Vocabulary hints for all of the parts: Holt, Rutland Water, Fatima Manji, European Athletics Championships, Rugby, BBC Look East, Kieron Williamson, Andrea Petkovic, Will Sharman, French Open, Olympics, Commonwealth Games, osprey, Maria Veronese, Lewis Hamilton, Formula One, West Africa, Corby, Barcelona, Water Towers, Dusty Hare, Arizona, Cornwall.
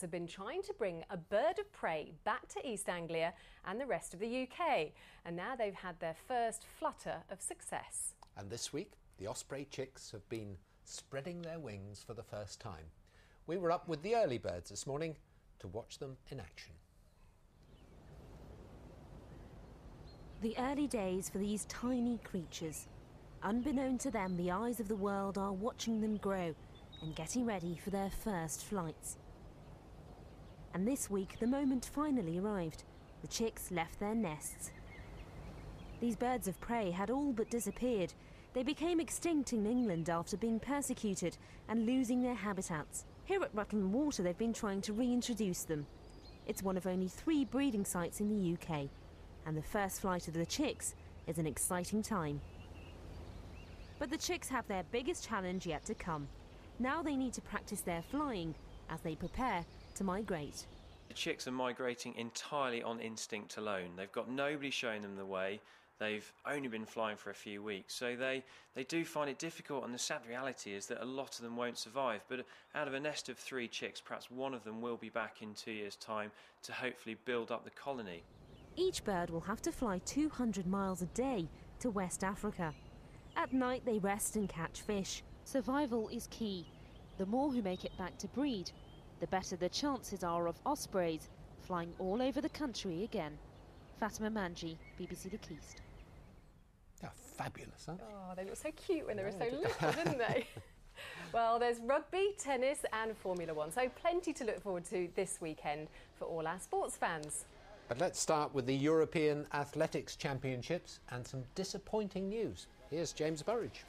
have been trying to bring a bird of prey back to East Anglia and the rest of the UK, and now they've had their first flutter of success. And this week, the osprey chicks have been spreading their wings for the first time. We were up with the early birds this morning to watch them in action. The early days for these tiny creatures. Unbeknown to them, the eyes of the world are watching them grow and getting ready for their first flights. And this week, the moment finally arrived. The chicks left their nests. These birds of prey had all but disappeared. They became extinct in England after being persecuted and losing their habitats. Here at Rutland Water, they've been trying to reintroduce them. It's one of only 3 breeding sites in the UK. And the first flight of the chicks is an exciting time. But the chicks have their biggest challenge yet to come. Now they need to practice their flying as they prepare to migrate. The chicks are migrating entirely on instinct alone. They've got nobody showing them the way. They've only been flying for a few weeks, so they do find it difficult, and the sad reality is that a lot of them won't survive. But out of a nest of 3 chicks, perhaps one of them will be back in 2 years' time to hopefully build up the colony. Each bird will have to fly 200 miles a day to West Africa. At night they rest and catch fish. Survival is key. The more who make it back to breed, the better the chances are of ospreys flying all over the country again. Fatima Manji, BBC Look East. They're fabulous, aren't they? Oh, they look so cute when they were so little, didn't they? Well, there's rugby, tennis and Formula One, so plenty to look forward to this weekend for all our sports fans. But let's start with the European Athletics Championships and some disappointing news. Here's James Burridge.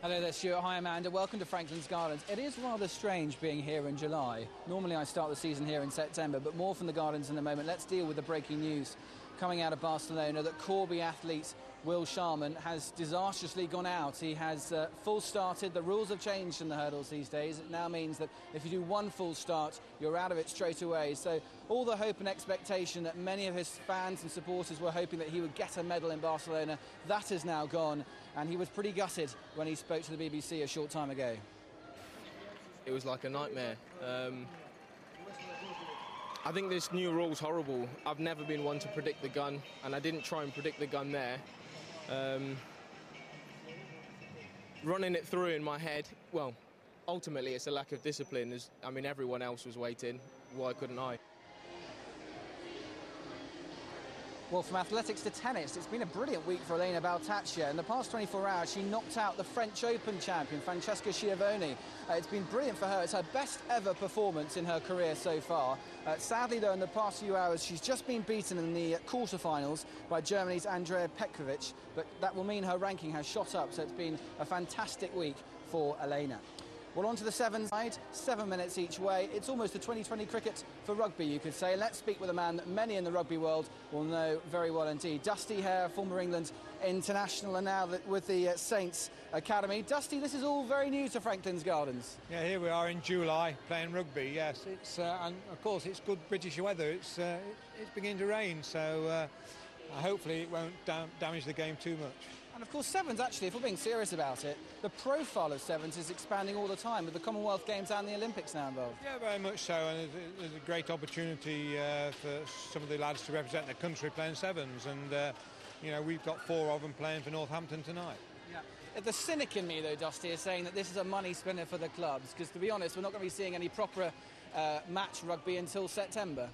Hello there, Stuart. Hi, Amanda. Welcome to Franklin's Gardens. It is rather strange being here in July. Normally I start the season here in September, but more from the Gardens in a moment. Let's deal with the breaking news coming out of Barcelona that Corby athlete Will Sharman has disastrously gone out. He has full started. The rules have changed in the hurdles these days. It now means that if you do one full start, you're out of it straight away. So all the hope and expectation that many of his fans and supporters were hoping that he would get a medal in Barcelona, that is now gone. And he was pretty gutted when he spoke to the BBC a short time ago. It was like a nightmare. I think this new rule's horrible. I've never been one to predict the gun, and I didn't try and predict the gun there. Running it through in my head, well, ultimately it's a lack of discipline. I mean, everyone else was waiting. Why couldn't I? Well, from athletics to tennis, it's been a brilliant week for Elena Baltacha. In the past 24 hours, she knocked out the French Open champion, Francesca Schiavone. It's been brilliant for her. It's her best ever performance in her career so far. Sadly, though, in the past few hours, she's just been beaten in the quarterfinals by Germany's Andrea Petkovic. But that will mean her ranking has shot up, so it's been a fantastic week for Elena. Well, on to the sevens side, 7 minutes each way. It's almost a 2020 cricket for rugby, you could say. Let's speak with a man that many in the rugby world will know very well indeed. Dusty Hare, former England international, and now with the Saints Academy. Dusty, this is all very new to Franklin's Gardens. Yeah, here we are in July playing rugby, yes. It's and, of course, it's good British weather. It's beginning to rain, so hopefully it won't damage the game too much. And of course, sevens, actually, if we're being serious about it, the profile of sevens is expanding all the time, with the Commonwealth Games and the Olympics now involved. Yeah, very much so, and there's a great opportunity for some of the lads to represent their country playing sevens, and, you know, we've got 4 of them playing for Northampton tonight. Yeah. The cynic in me, though, Dusty, is saying that this is a money spinner for the clubs, because, to be honest, we're not going to be seeing any proper match rugby until September.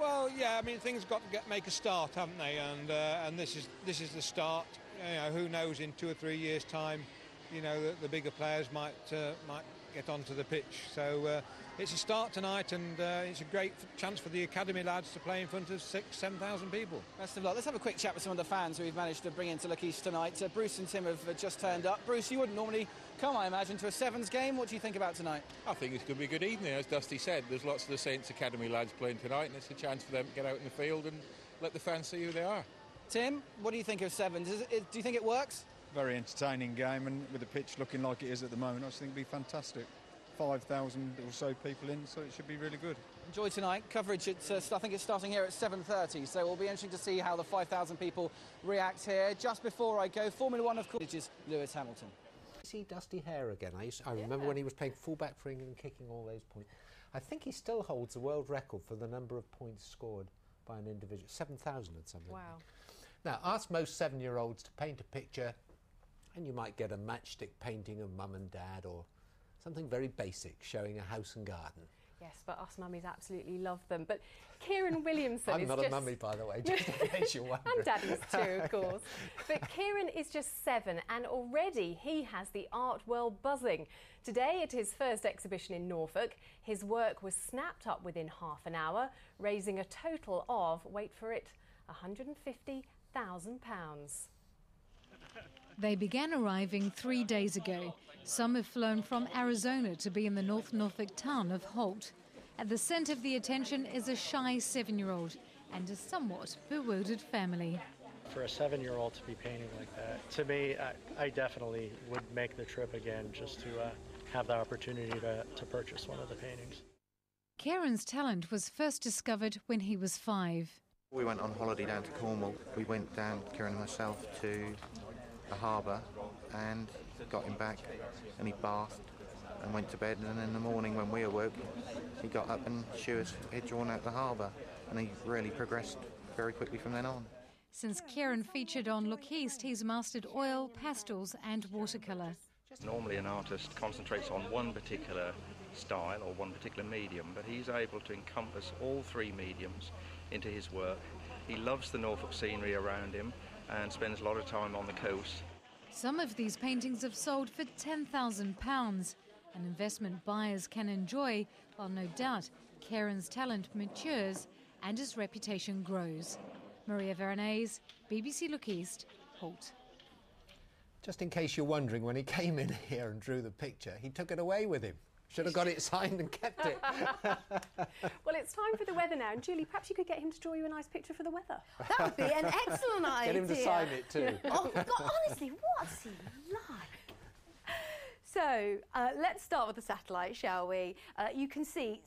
Well, yeah, I mean, things have got to make a start, haven't they? And this is the start. You know, who knows, in 2 or 3 years' time, you know, the bigger players might get onto the pitch. So it's a start tonight, and it's a great chance for the academy lads to play in front of 6,000 to 7,000 people. Best of luck. Let's have a quick chat with some of the fans who we've managed to bring into Look East tonight. Bruce and Tim have just turned up. Bruce, you wouldn't normally come, I imagine, to a sevens game. What do you think about tonight? I think it's going to be a good evening. As Dusty said, there's lots of the Saints Academy lads playing tonight, and it's a chance for them to get out in the field and let the fans see who they are. Tim, what do you think of sevens? Do you think it works? Very entertaining game, and with the pitch looking like it is at the moment, I just think it'd be fantastic. 5,000 or so people in, so it should be really good. Enjoy tonight. Coverage, I think it's starting here at 7:30, so it'll be interesting to see how the 5,000 people react here. Just before I go, Formula One, of course, is Lewis Hamilton. See Dusty Hare again. I remember when he was playing fullback for England, kicking all those points. I think he still holds the world record for the number of points scored by an individual, 7,000 or something. Wow. Now, ask most 7-year-olds to paint a picture, and you might get a matchstick painting of mum and dad or something very basic showing a house and garden. Yes, but us mummies absolutely love them. But Kieron Williamson I'm not a mummy, by the way, just in case you're wondering. And daddies too, of course. But Kieron is just 7 and already he has the art world buzzing. Today at his first exhibition in Norfolk, his work was snapped up within half an hour, raising a total of, wait for it, £150,000. They began arriving 3 days ago. Some have flown from Arizona to be in the North Norfolk town of Holt. At the centre of the attention is a shy 7-year-old and a somewhat bewildered family. For a 7-year-old to be painting like that, to me, I definitely would make the trip again just to have the opportunity to purchase one of the paintings. Kieron's talent was first discovered when he was 5. We went on holiday down to Cornwall. We went down, Kieron and myself, to a harbour and got him back, and he bathed and went to bed, and in the morning when we awoke he got up and she was head drawn out the harbour, and he really progressed very quickly from then on. Since Kieron featured on Look East, he's mastered oil, pastels and watercolour. Normally an artist concentrates on one particular style or one particular medium, but he's able to encompass all three mediums into his work. He loves the Norfolk scenery around him and spends a lot of time on the coast. Some of these paintings have sold for £10,000, an investment buyers can enjoy, while no doubt Kieron's talent matures and his reputation grows. Maria Veronese, BBC Look East, Holt. Just in case you're wondering, when he came in here and drew the picture, he took it away with him. Should have got it signed and kept it. Well, it's time for the weather now. And, Julie, perhaps you could get him to draw you a nice picture for the weather. That would be an excellent idea. Get him to sign it, too. Oh, God, honestly, what's he like? So, let's start with the satellite, shall we? You can see...